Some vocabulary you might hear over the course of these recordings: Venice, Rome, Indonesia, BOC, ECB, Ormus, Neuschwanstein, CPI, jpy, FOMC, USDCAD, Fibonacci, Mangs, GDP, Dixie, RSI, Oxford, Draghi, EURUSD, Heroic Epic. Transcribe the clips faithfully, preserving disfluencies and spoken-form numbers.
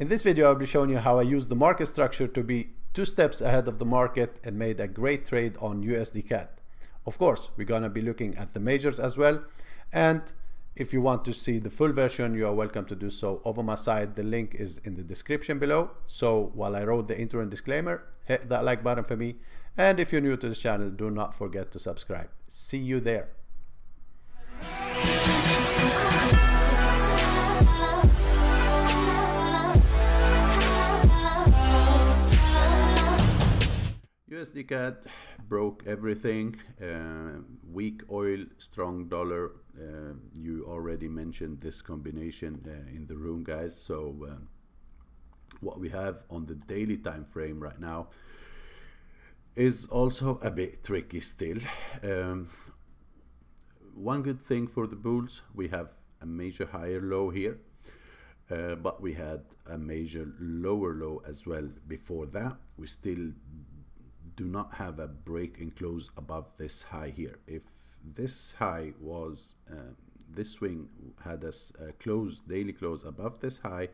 In this video, I'll be showing you how I used the market structure to be two steps ahead of the market and made a great trade on U S D C A D. Of course, we're gonna be looking at the majors as well. And if you want to see the full version, you are welcome to do so over my site. The link is in the description below. So while I wrote the intro and disclaimer, hit that like button for me. And if you're new to this channel, do not forget to subscribe. See you there. U S D C A D broke everything. Uh, weak oil, strong dollar. Uh, you already mentioned this combination uh, in the room, guys. So um, what we have on the daily time frame right now is also a bit tricky still. Um, one good thing for the bulls, we have a major higher low here, uh, but we had a major lower low as well before that. We still do not have a break and close above this high here. If this high was, um, this swing had a uh, close, daily close above this high,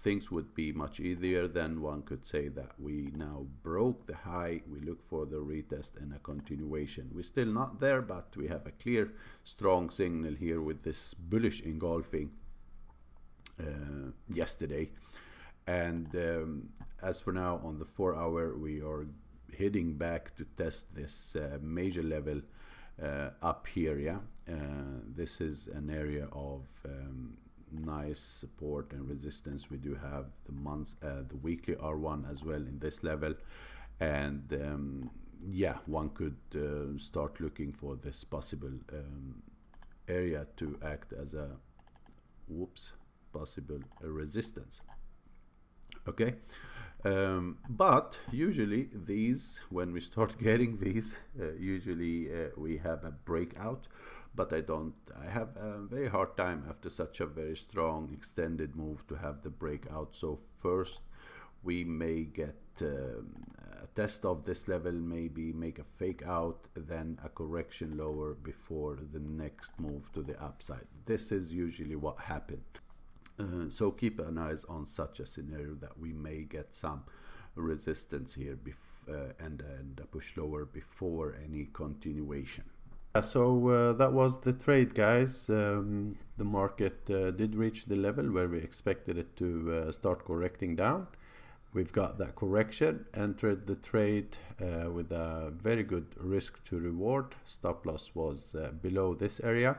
things would be much easier. Than one could say that we now broke the high, we look for the retest and a continuation. We're still not there, but we have a clear, strong signal here with this bullish engulfing uh, yesterday. And um, as for now, on the four hour, we are heading back to test this uh, major level uh, up here. Yeah, uh, this is an area of um, nice support and resistance. We do have the months, uh, the weekly R one as well in this level, and um, yeah, one could uh, start looking for this possible um, area to act as a whoops possible uh, resistance. Okay, um, but usually these, when we start getting these, uh, usually uh, we have a breakout. But I don't, I have a very hard time after such a very strong extended move to have the breakout. So first we may get um, a test of this level, maybe make a fake out, then a correction lower before the next move to the upside. This is usually what happened. Uh, so keep an eye on such a scenario that we may get some resistance here bef uh, and, and a push lower before any continuation. Yeah, so uh, that was the trade, guys. Um, the market uh, did reach the level where we expected it to uh, start correcting down. We've got that correction, entered the trade uh, with a very good risk to reward. Stop loss was uh, below this area.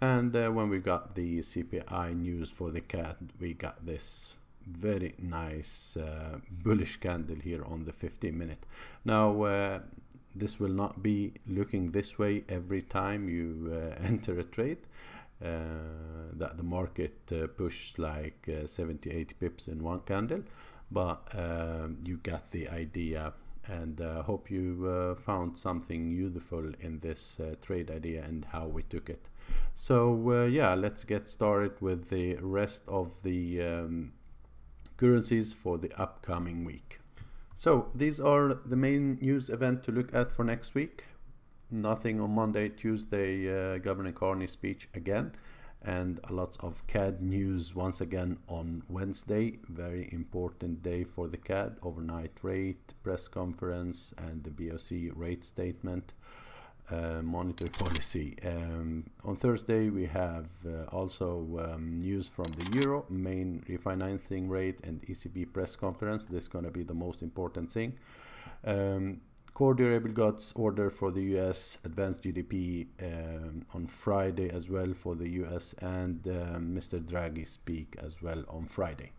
And uh, when we got the C P I news for the C A D, we got this very nice uh, bullish candle here on the fifteen minute. Now, uh, this will not be looking this way every time you uh, enter a trade. Uh, that the market uh, pushed like uh, seventy-eight pips in one candle, but um, you got the idea. And I uh, hope you uh, found something useful in this uh, trade idea and how we took it. So uh, yeah, let's get started with the rest of the um, currencies for the upcoming week. So these are the main news event to look at for next week. Nothing on Monday, Tuesday, uh, Governor Carney's speech again, and lots of C A D news once again on Wednesday. Very important day for the C A D, overnight rate, press conference, and the B O C rate statement, uh, monetary policy. Um, on Thursday, we have uh, also um, news from the euro, main refinancing rate, and E C B press conference. This is gonna be the most important thing. Um, Core durable goods order for the U S, advanced G D P um, on Friday as well for the U S, and uh, Mister Draghi speak as well on Friday.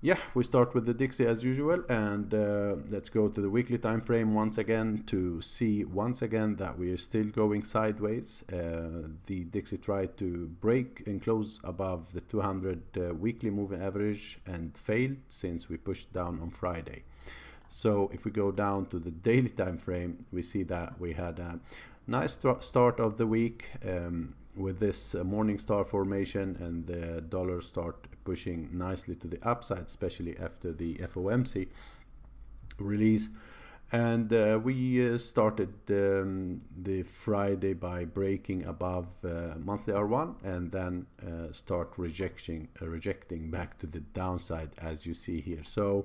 Yeah, we start with the Dixie as usual, and uh, let's go to the weekly time frame once again to see once again that we are still going sideways. Uh, the Dixie tried to break and close above the two hundred uh, weekly moving average and failed since we pushed down on Friday. So if we go down to the daily time frame, we see that we had a nice start of the week um, with this uh, morning star formation, and the dollar start pushing nicely to the upside, especially after the F O M C release. And uh, we uh, started um, the Friday by breaking above uh, monthly R one and then uh, start rejecting uh, rejecting back to the downside, as you see here. So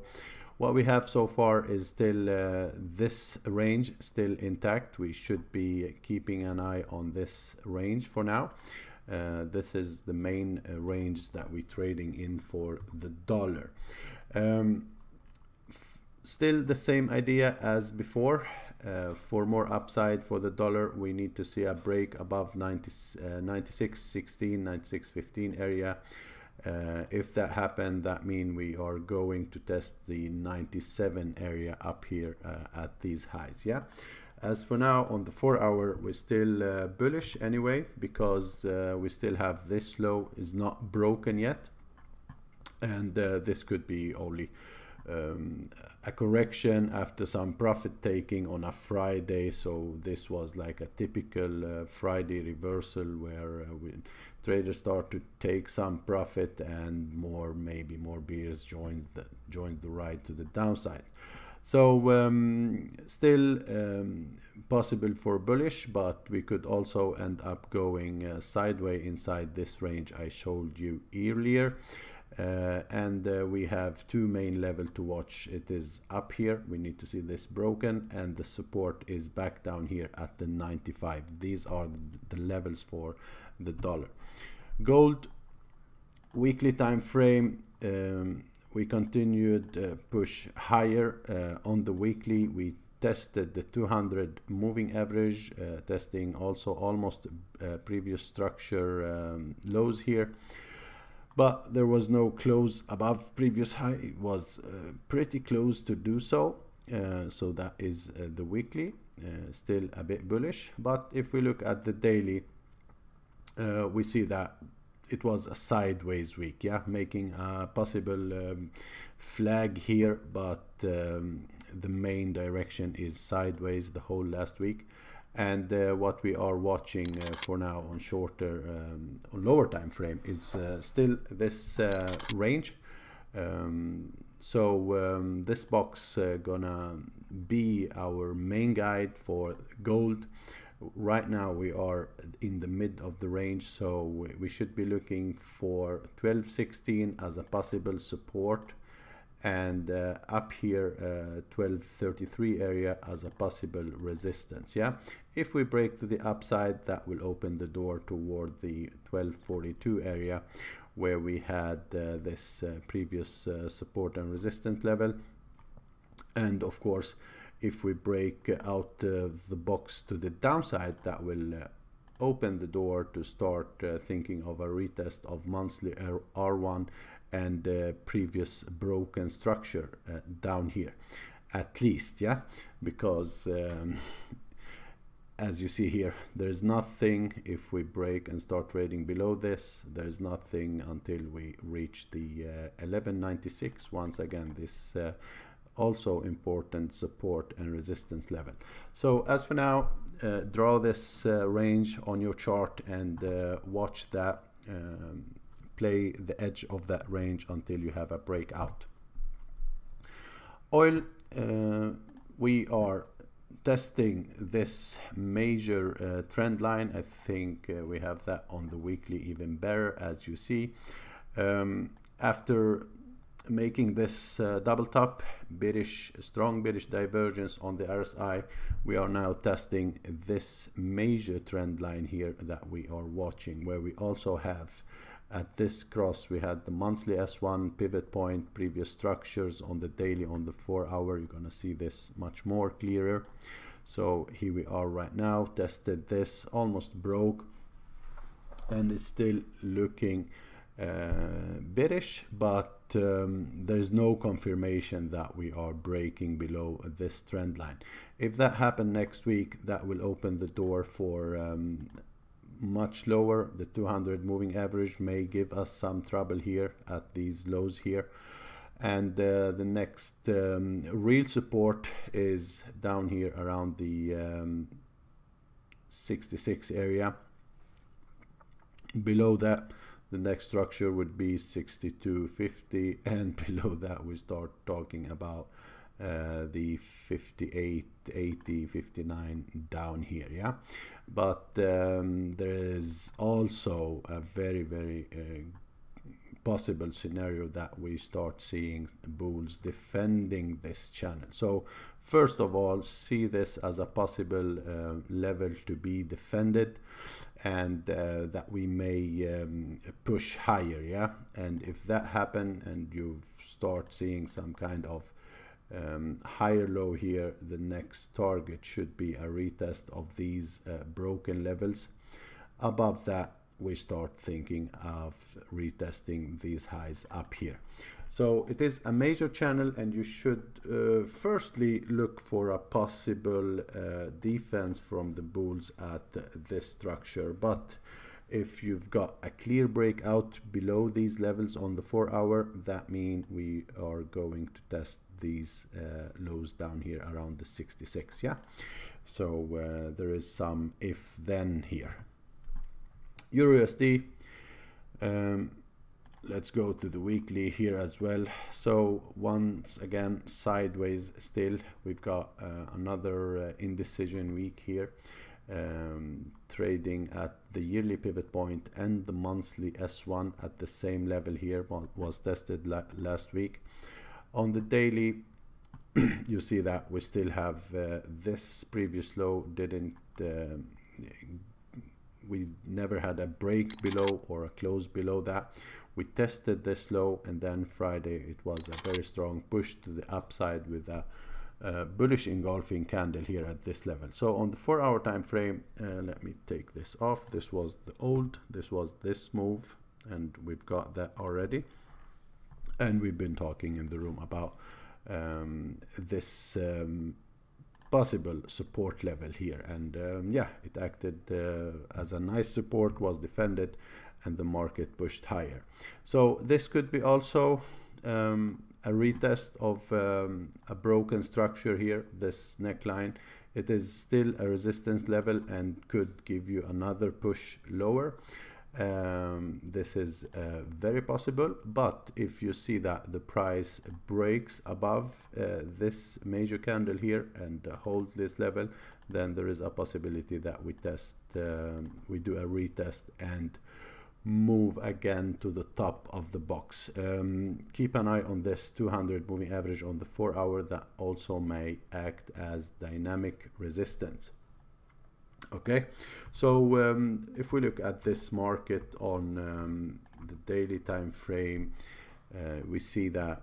what we have so far is still uh, this range still intact. We should be keeping an eye on this range for now. Uh, this is the main uh, range that we're trading in for the dollar. Um, Still the same idea as before. Uh, for more upside for the dollar, we need to see a break above ninety, uh, ninety-six sixteen, ninety-six fifteen area. Uh, if that happened, that means we are going to test the ninety-seven area up here uh, at these highs. Yeah. As for now, on the four hour, we're still uh, bullish anyway, because uh, we still have this low is not broken yet, and uh, this could be only Um, a correction after some profit taking on a Friday. So this was like a typical uh, Friday reversal where uh, we, traders start to take some profit and more, maybe more bears joins the joins the ride to the downside. So um, still um, possible for bullish, but we could also end up going uh, sideways inside this range I showed you earlier. Uh, and uh, we have two main levels to watch. It is up here, we need to see this broken, and the support is back down here at the ninety-five. These are the levels for the dollar. Gold weekly time frame, um, we continued uh, push higher uh, on the weekly. We tested the two hundred moving average, uh, testing also almost uh, previous structure um, lows here. But there was no close above previous high. It was uh, pretty close to do so. Uh, so that is uh, the weekly, uh, still a bit bullish. But if we look at the daily, uh, we see that it was a sideways week, yeah, making a possible um, flag here. But um, the main direction is sideways the whole last week. And uh, what we are watching uh, for now on shorter, um, on lower time frame is uh, still this uh, range. Um, so um, this box uh, gonna be our main guide for gold. Right now we are in the mid of the range, so we should be looking for twelve sixteen as a possible support, and uh, up here uh, twelve thirty-three area as a possible resistance. Yeah, if we break to the upside, that will open the door toward the twelve forty-two area where we had uh, this uh, previous uh, support and resistance level. And of course, if we break out of the box to the downside, that will uh, open the door to start uh, thinking of a retest of monthly R one and uh, previous broken structure uh, down here, at least, yeah, because um, as you see here, there's nothing. If we break and start trading below this, there's nothing until we reach the uh, eleven ninety-six. Once again, this uh, also important support and resistance level. So as for now, uh, draw this uh, range on your chart and uh, watch that. Um, play the edge of that range until you have a breakout. Oil, uh, we are testing this major uh, trend line. I think uh, we have that on the weekly even better, as you see. Um, after making this uh, double top, bearish, strong bearish divergence on the R S I, we are now testing this major trend line here that we are watching, where we also have at this cross, we had the monthly S one pivot point, previous structures on the daily, on the four hour. You're gonna see this much more clearer. So here we are right now, tested this, almost broke, and it's still looking uh, bearish, but um, there's no confirmation that we are breaking below this trend line. If that happened next week, that will open the door for um, much lower. The two hundred moving average may give us some trouble here at these lows here, and uh, the next um, real support is down here around the um, sixty-six area. Below that, the next structure would be sixty-two fifty, and below that we start talking about uh, the fifty-eight eighty fifty-nine down here, yeah. But um, there is also a very very uh, possible scenario that we start seeing bulls defending this channel. So first of all, see this as a possible uh, level to be defended, and uh, that we may um, push higher, yeah. And if that happen and you start seeing some kind of um, higher low here, the next target should be a retest of these uh, broken levels. Above that, we start thinking of retesting these highs up here. So it is a major channel, and you should uh, firstly look for a possible uh, defense from the bulls at this structure. But if you've got a clear breakout below these levels on the four hour, that means we are going to test these uh, lows down here around the sixty-six, yeah. So uh, there is some if then here. EURUSD, um, let's go to the weekly here as well. So once again sideways still. We've got uh, another uh, indecision week here, um, trading at the yearly pivot point and the monthly S one at the same level here, but was tested la last week. On the daily you see that we still have uh, this previous low didn't uh, we never had a break below or a close below that. We tested this low, and then Friday it was a very strong push to the upside with a uh, bullish engulfing candle here at this level. So on the four hour time frame, uh, let me take this off. This was the old, this was this move, and we've got that already, and we've been talking in the room about um, this um, possible support level here, and um, yeah, it acted uh, as a nice support, was defended, and the market pushed higher. So this could be also um, a retest of um, a broken structure here, this neckline. It is still a resistance level and could give you another push lower. Um, this is uh, very possible, but if you see that the price breaks above uh, this major candle here and uh, holds this level, then there is a possibility that we test, um, we do a retest and move again to the top of the box. Um, keep an eye on this two hundred moving average on the four hour, that also may act as dynamic resistance. Okay, so um, if we look at this market on um, the daily time frame, uh, we see that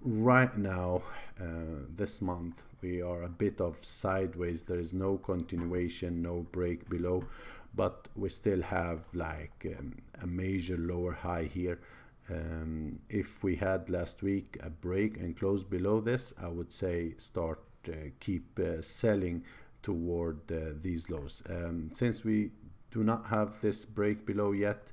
right now, uh, this month, we are a bit of sideways. There is no continuation, no break below, but we still have like um, a major lower high here. Um, if we had last week a break and close below this, I would say start uh, keep uh, selling toward uh, these lows. Um, since we do not have this break below yet,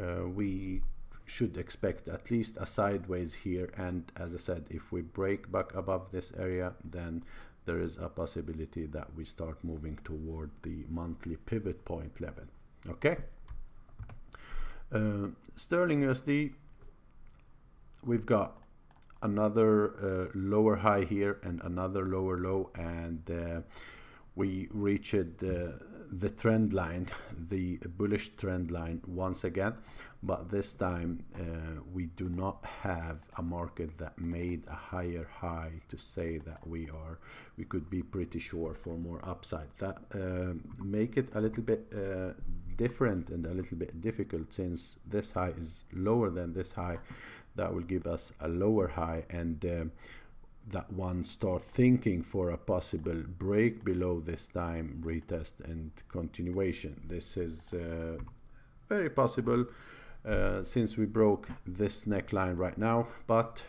uh, we should expect at least a sideways here, and as I said, if we break back above this area, then there is a possibility that we start moving toward the monthly pivot point level. Okay, uh, Sterling U S D, we've got another uh, lower high here and another lower low, and uh, we reached uh, the trend line, the bullish trend line once again, but this time uh, we do not have a market that made a higher high to say that we are we could be pretty sure for more upside. That uh, make it a little bit uh, different and a little bit difficult, since this high is lower than this high. That will give us a lower high, and uh, that one start thinking for a possible break below this time, retest and continuation. This is uh, very possible uh, since we broke this neckline right now, but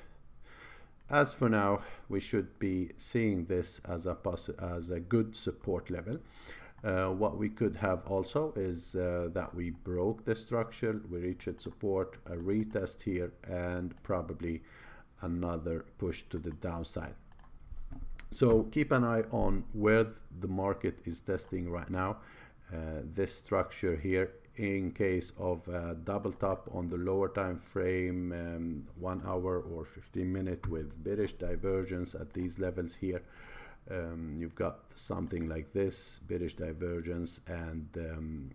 as for now we should be seeing this as a poss as a good support level. Uh, what we could have also is uh, that we broke the structure, we reached support, a retest here, and probably another push to the downside. So keep an eye on where the market is testing right now. Uh, this structure here in case of a double top on the lower time frame, um, one hour or fifteen minute with bearish divergence at these levels here. Um, you've got something like this, bearish divergence, and um,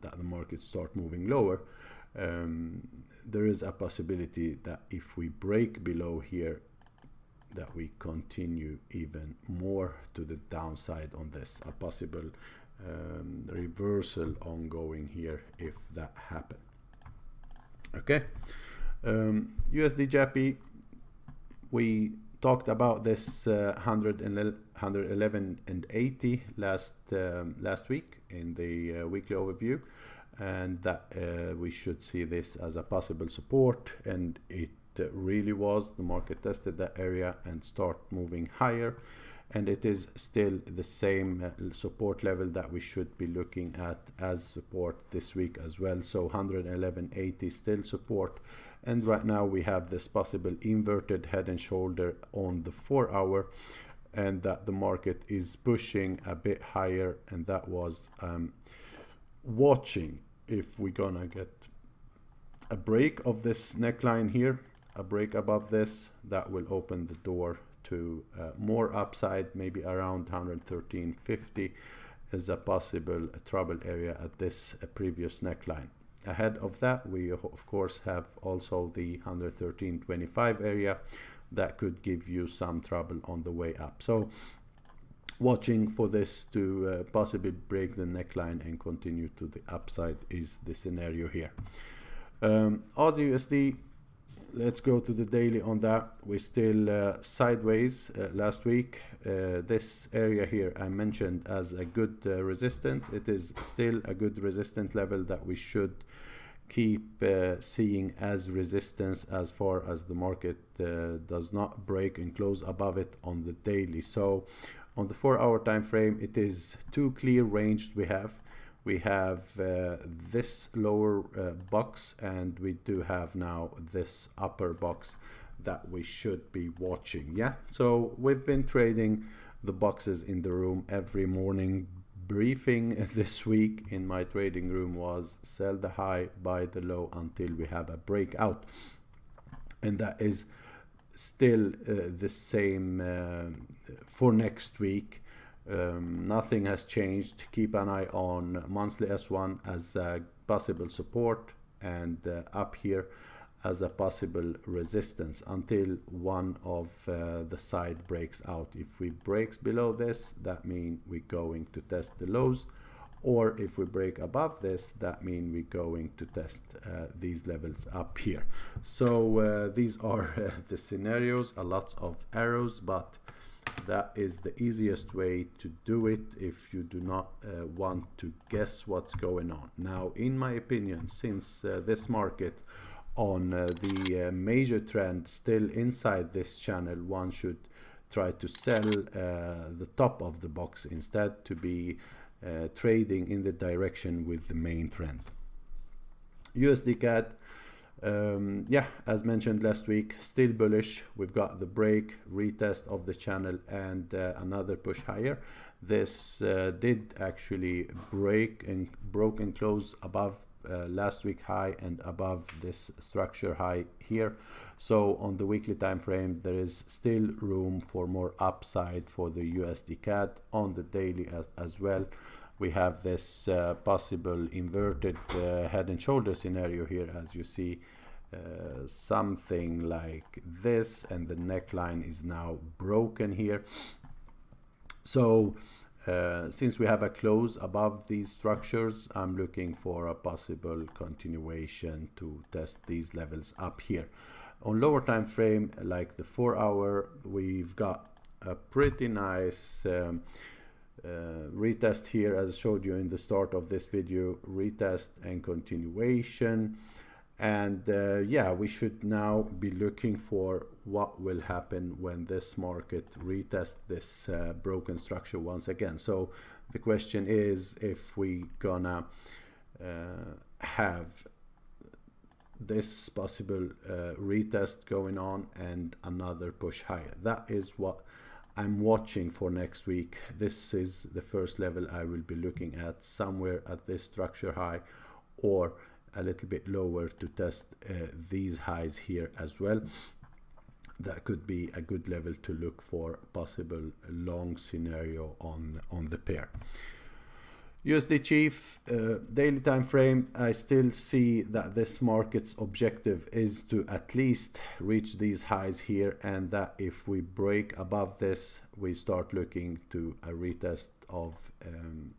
that the markets start moving lower. Um, there is a possibility that if we break below here, that we continue even more to the downside on this, a possible um, reversal ongoing here if that happen. Okay, um, U S D J P, we talked about this uh, one eleven and eighty last um, last week in the uh, weekly overview, and that uh, we should see this as a possible support, and it really was. The market tested that area and start moving higher, and it is still the same support level that we should be looking at as support this week as well. So one eleven eighty still support, and right now we have this possible inverted head and shoulder on the four hour, and that the market is pushing a bit higher, and that was um, watching if we're gonna get a break of this neckline here, a break above this, that will open the door to uh, more upside. Maybe around one thirteen fifty is a possible trouble area at this uh, previous neckline. Ahead of that, we of course have also the one thirteen twenty-five area that could give you some trouble on the way up. So watching for this to uh, possibly break the neckline and continue to the upside is the scenario here. Um, Aussie U S D, let's go to the daily on that. We're still uh, sideways uh, last week. Uh, this area here I mentioned as a good uh, resistance. It is still a good resistance level that we should keep uh, seeing as resistance as far as the market uh, does not break and close above it on the daily. So on the four hour time frame, it is two clear ranges we have. We have uh, this lower uh, box, and we do have now this upper box that we should be watching. Yeah, so we've been trading the boxes in the room every morning. Briefing this week in my trading room was sell the high, buy the low until we have a breakout, and that is still uh, the same uh, for next week. Um, nothing has changed. Keep an eye on monthly S one as a possible support, and uh, up here as a possible resistance until one of uh, the side breaks out. If we breaks below this, that means we're going to test the lows, or if we break above this, that means we're going to test uh, these levels up here. So uh, these are uh, the scenarios, a lot of arrows, but that is the easiest way to do it if you do not uh, want to guess what's going on. Now, in my opinion, since uh, this market on uh, the uh, major trend still inside this channel, one should try to sell uh, the top of the box instead to be uh, trading in the direction with the main trend. U S D C A D, Um, yeah, as mentioned last week, still bullish. We've got the break, retest of the channel, and uh, another push higher. This uh, did actually break and broke and close above uh, last week high and above this structure high here. So on the weekly time frame, there is still room for more upside for the U S D C A D. On the daily as, as well, we have this uh, possible inverted uh, head and shoulder scenario here, as you see, uh, something like this, and the neckline is now broken here. So uh, since we have a close above these structures, I'm looking for a possible continuation to test these levels up here. On lower time frame, like the four hour, we've got a pretty nice um, Uh, retest here, as I showed you in the start of this video, retest and continuation, and uh, yeah, we should now be looking for what will happen when this market retest this uh, broken structure once again. So the question is if we gonna uh, have this possible uh, retest going on and another push higher. That is what I'm watching for next week. This is the first level I will be looking at, somewhere at this structure high or a little bit lower to test uh, these highs here as well. That could be a good level to look for possible long scenario on on the pair. U S D chief uh, daily time frame, I still see that this market's objective is to at least reach these highs here, and that if we break above this, we start looking to a retest of um,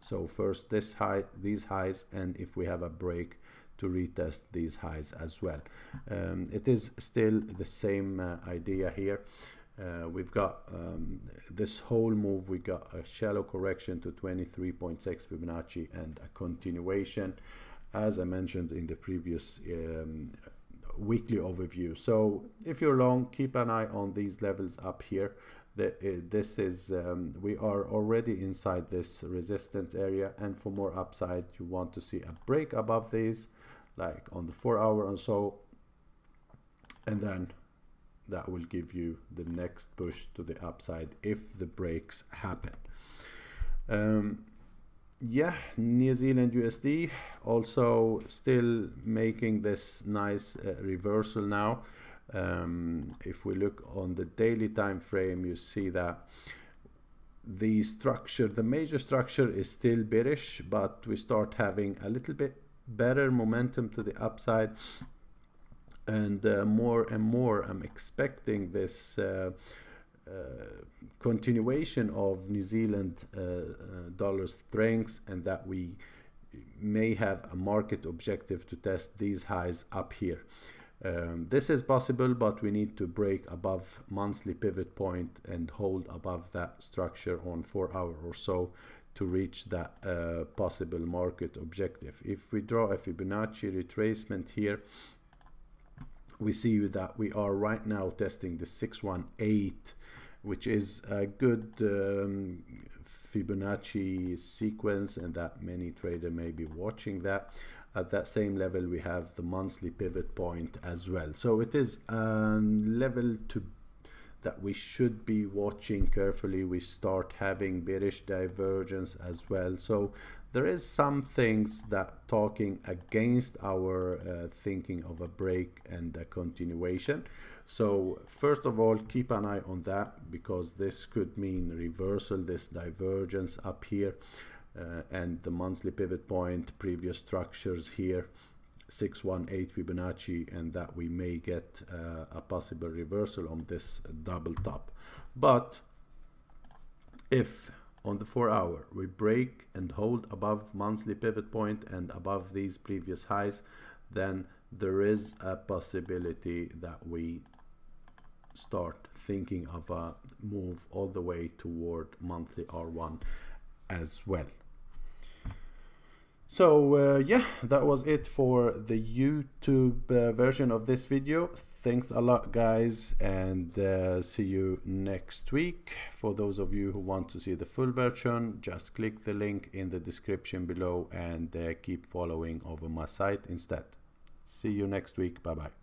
so first this high, these highs, and if we have a break, to retest these highs as well. Um, it is still the same uh, idea here. Uh, we've got um, this whole move, we got a shallow correction to twenty-three point six Fibonacci and a continuation, as I mentioned in the previous um, weekly overview. So if you're long, keep an eye on these levels up here. The, uh, this is um, we are already inside this resistance area, and for more upside you want to see a break above these, like on the four hour or so, and then that will give you the next push to the upside if the breaks happen. Um, yeah, New Zealand U S D also still making this nice uh, reversal now. Um, if we look on the daily time frame, you see that the structure, the major structure, is still bearish, but we start having a little bit better momentum to the upside, and uh, more and more I'm expecting this uh, uh, continuation of New Zealand uh, uh, dollar strengths, and that we may have a market objective to test these highs up here. Um, this is possible, but we need to break above monthly pivot point and hold above that structure on four hour or so to reach that uh, possible market objective. If we draw a Fibonacci retracement here, we see that we are right now testing the six one eight, which is a good um, Fibonacci sequence, and that many trader may be watching that. At that same level we have the monthly pivot point as well, so it is a level to that we should be watching carefully. We start having bearish divergence as well, so there is some things that talking against our uh, thinking of a break and a continuation. So first of all, keep an eye on that, because this could mean reversal, this divergence up here. Uh, and the monthly pivot point, previous structures here, six one eight Fibonacci, and that we may get uh, a possible reversal on this double top. But if on the four hour we break and hold above monthly pivot point and above these previous highs, then there is a possibility that we start thinking of a move all the way toward monthly R one as well. So uh, yeah, that was it for the YouTube uh, version of this video. Thanks a lot, guys, and uh, see you next week. For those of you who want to see the full version, just click the link in the description below and uh, keep following over my site instead. See you next week. Bye bye.